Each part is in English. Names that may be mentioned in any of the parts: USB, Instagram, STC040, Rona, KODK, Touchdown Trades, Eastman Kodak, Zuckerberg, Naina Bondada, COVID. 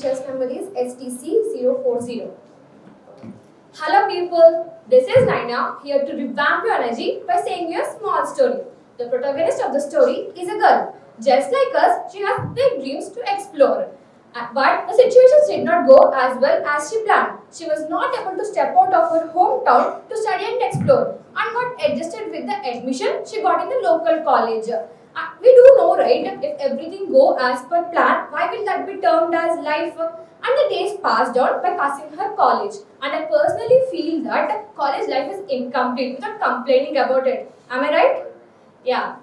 chest number is STC040. Hello people, this is Naina here to revamp your energy by saying you a small story. The protagonist of the story is a girl. Just like us, she has big dreams to explore. But the situations did not go as well as she planned. She was not able to step out of her hometown to study and explore and got adjusted with the admission she got in the local college. We do know, right? If everything go as per plan, why will that be termed as life? And the days passed on by passing her college. And I personally feel that college life is incomplete without complaining about it. Am I right? Yeah.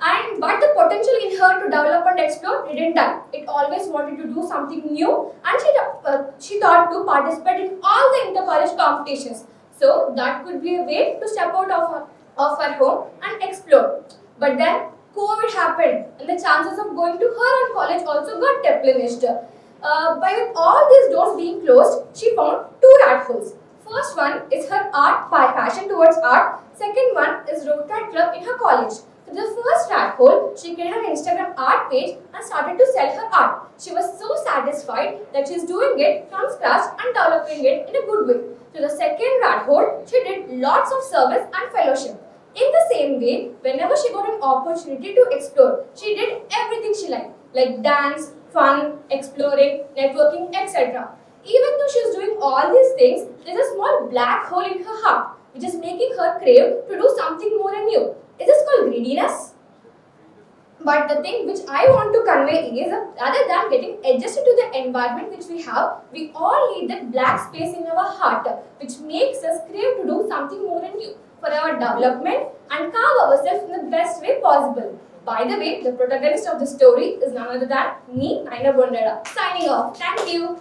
But the potential in her to develop and explore didn't die. It always wanted to do something new, and she thought to participate in all the inter-college competitions. So that could be a way to step out of her home and explore. But then COVID happened, and the chances of going to her own college also got diminished. With all these doors being closed, she found two rat holes. First one is her art, passion towards art. Second one is Rotary Club in her college. In the first rat hole, she created her Instagram art page and started to sell her art. She was so satisfied that she is doing it from scratch and developing it in a good way. To the second rat hole, she did lots of service and fellowship. In the same way, whenever she got an opportunity to explore, she did everything she liked, like dance, fun, exploring, networking, etc. Even though she was doing all these things, there is a small black hole in her heart, which is making her crave to do something more and new. Is this called greediness? But the thing which I want to convey is, rather than getting adjusted to the environment which we have, we all need that black space in our heart, which makes us crave to do something more and new for our development and carve ourselves in the best way possible. By the way, the protagonist of the story is none other than me, Naina Bondada. Signing off. Thank you.